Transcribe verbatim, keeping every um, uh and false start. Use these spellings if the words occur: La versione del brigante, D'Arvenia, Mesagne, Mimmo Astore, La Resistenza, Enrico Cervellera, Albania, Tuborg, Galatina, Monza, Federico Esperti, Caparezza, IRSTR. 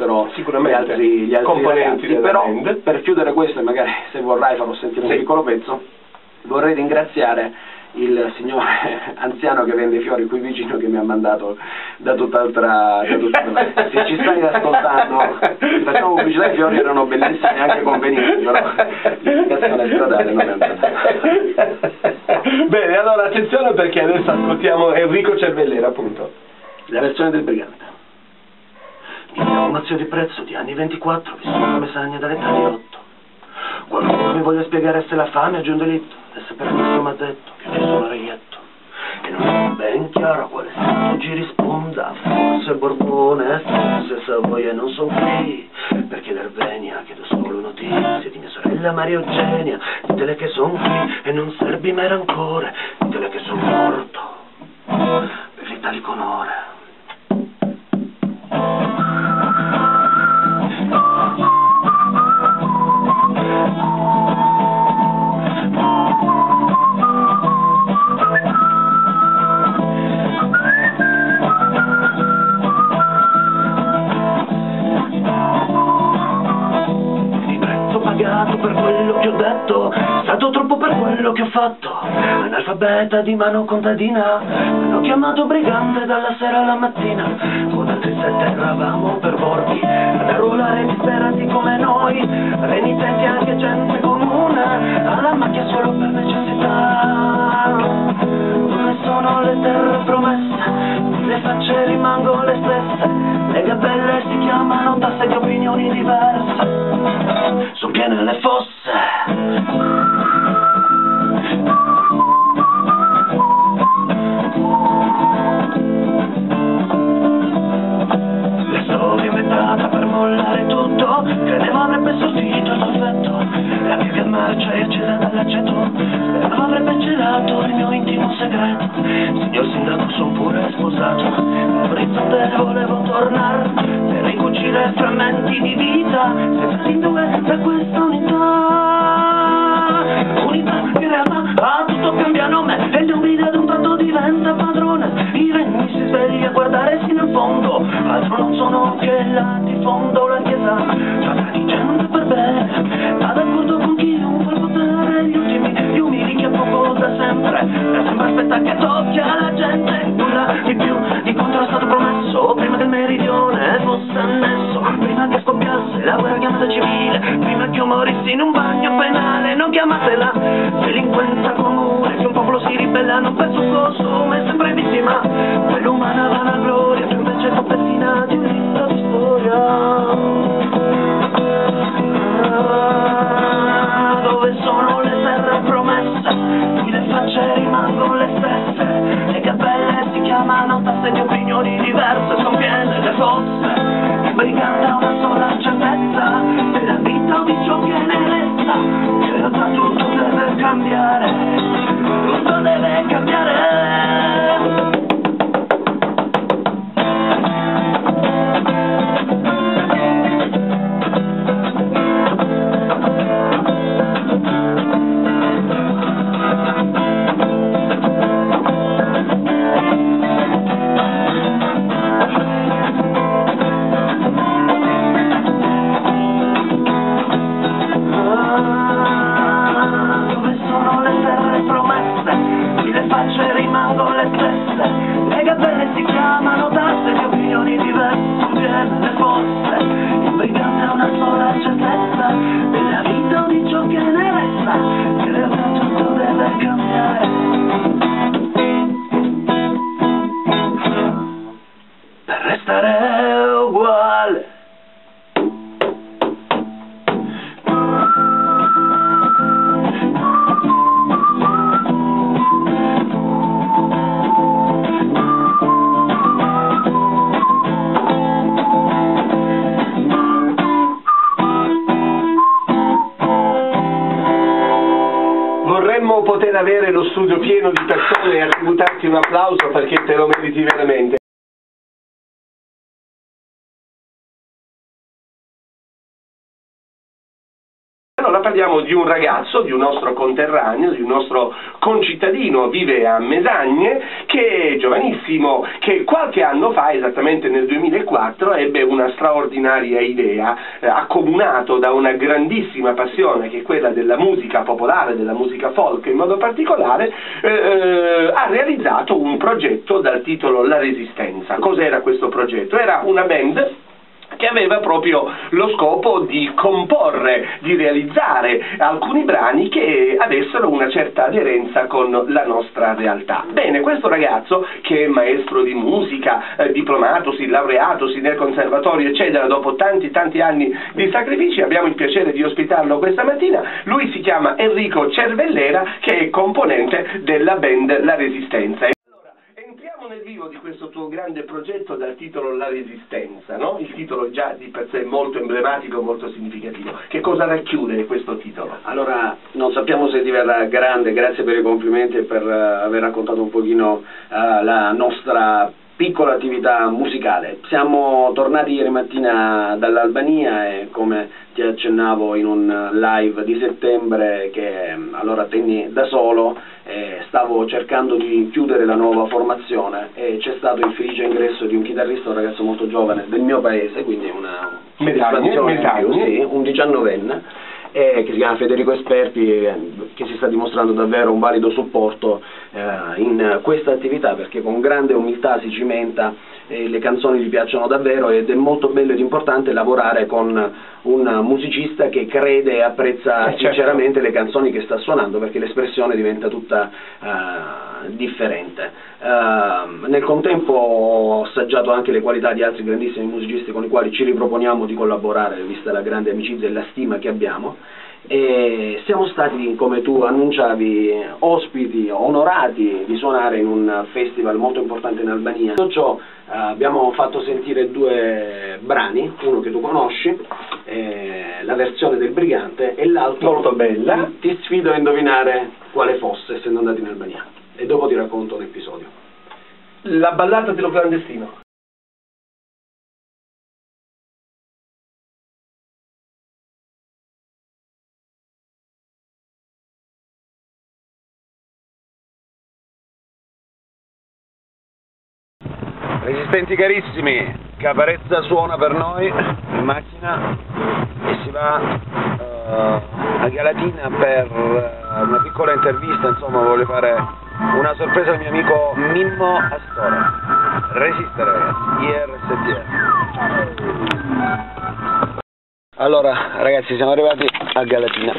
fossero sicuramente gli altri, gli altri componenti ragazzi, però band. Per chiudere questo e magari se vorrai farlo sentire sì. un piccolo pezzo, vorrei ringraziare il signore anziano che vende i fiori qui vicino, che mi ha mandato da tutt'altra, tutta se ci stai ascoltando, facciamo pubblicità, i fiori erano bellissimi e anche convenienti, però l'indicazione stradale non è andata bene. Allora attenzione, perché adesso ascoltiamo Enrico Cervellera, appunto, La versione del brigante. Chiediamo un'azione di prezzo di anni ventiquattro, vissuto a Mesagne dall'età di otto. Qualcuno mi voglia spiegare se la fame è già un delitto, e se per questo mi ha detto che io sono reietto. E non è ben chiaro quale stato ci risponda, forse Borbone, forse Savoia, non sono qui, perché D'Arvenia chiedo solo notizie di mia sorella Maria Eugenia, di tele che sono qui e non servi mai rancore, di tele che sono morto per l'Italia con ore. Per quello che ho detto, stato troppo per quello che ho fatto, analfabeta di mano contadina, mi hanno chiamato brigante dalla sera alla mattina, con altri sette eravamo per borghi, ad arruolare disperati come noi, renitenti anche gente comune, alla macchia solo per necessità, dove sono le terre promesse, le facce rimangono le stesse, le gabelle si chiamano tasse di opinioni diverse. Sono piene le fosse. La storia inventata per mollare tutto, credeva avrebbe sostituito il soffetto, la Bibbia marcia e accesa dall'aceto, sperava avrebbe celato il mio intimo segreto. Signor sindaco, son pure sposato, all'orizzonte volevo tornare per ricucire frammenti di vita, senza distinguere da questa unità, unità che in realtà a tutto cambia nome, e l'ombra ad un tratto diventa padrone, i regni si sveglia a guardare sino in fondo, altro non sono che là di fondo la chiesa, fatta di gente per bene, va d'accordo con chiunque il potere, gli ultimi, gli umili che poco da sempre, e sembra aspetta che tocchi alla gente, nulla di più di quanto era stato promesso, prima del meridione fosse annesso, prima che scoppiasse la guerra chiamata civile, prima che io morissi in un bagno penale, non chiamatela delinquenza comune, che un popolo si ribella non per soccorso, ma è sempre vittima dell'umana vanagloria, tu invece copertina di un libro di storia, ah, dove sono le terre promesse, qui le facce rimangono le stesse, le cappelle si chiamano tasse di opinioni diverse, sono piene le fosse. Brigante a una sola certezza, della vita o di ciò che ne resta, in realtà tutto deve cambiare, tutto deve cambiare. Poter avere lo studio pieno di persone e attributarti un applauso, perché te lo meriti veramente. Allora parliamo di un ragazzo, di un nostro conterraneo, di un nostro concittadino, vive a Mesagne, che è giovanissimo, che qualche anno fa, esattamente nel duemilaquattro, ebbe una straordinaria idea, eh, accomunato da una grandissima passione che è quella della musica popolare, della musica folk in modo particolare, eh, eh, ha realizzato un progetto dal titolo La Resistenza. Cos'era questo progetto? Era una band che aveva proprio lo scopo di comporre, di realizzare alcuni brani che avessero una certa aderenza con la nostra realtà. Bene, questo ragazzo, che è maestro di musica, eh, diplomatosi, laureatosi nel conservatorio, eccetera, dopo tanti tanti anni di sacrifici, abbiamo il piacere di ospitarlo questa mattina. Lui si chiama Enrico Cervellera, che è componente della band La Resistenza. Nel vivo di questo tuo grande progetto dal titolo La Resistenza, no? Il titolo già di per sé molto emblematico, molto significativo. Che cosa racchiude questo titolo? Allora, non sappiamo se diverrà grande, grazie per i complimenti e per uh, aver raccontato un pochino uh, la nostra piccola attività musicale. Siamo tornati ieri mattina dall'Albania e, come ti accennavo in un live di settembre che allora tenni da solo, eh, stavo cercando di chiudere la nuova formazione e c'è stato il felice ingresso di un chitarrista, un ragazzo molto giovane del mio paese, quindi una soddisfazione, sì, un diciannovenne, eh, che si chiama Federico Esperti, eh, che si sta dimostrando davvero un valido supporto eh, in questa attività, perché con grande umiltà si cimenta, eh, le canzoni gli piacciono davvero ed è molto bello ed importante lavorare con un musicista che crede e apprezza eh, sinceramente certo. le canzoni che sta suonando, perché l'espressione diventa tutta uh, differente. Uh, nel contempo ho assaggiato anche le qualità di altri grandissimi musicisti con i quali ci riproponiamo di collaborare, vista la grande amicizia e la stima che abbiamo, e siamo stati, come tu annunciavi, ospiti, onorati di suonare in un festival molto importante in Albania. Tutto ciò eh, abbiamo fatto sentire due brani, uno che tu conosci, eh, La Versione del Brigante, e l'altro molto bella, Ti sfido a indovinare quale fosse, essendo andati in Albania, e dopo ti racconto l'episodio. La ballata dello clandestino. Resistenti carissimi, Caparezza suona per noi in macchina e si va uh, a Galatina per uh, una piccola intervista, insomma voglio fare una sorpresa al mio amico Mimmo Astore. Resistere ragazzi, I R S T R. Allora ragazzi, siamo arrivati a Galatina.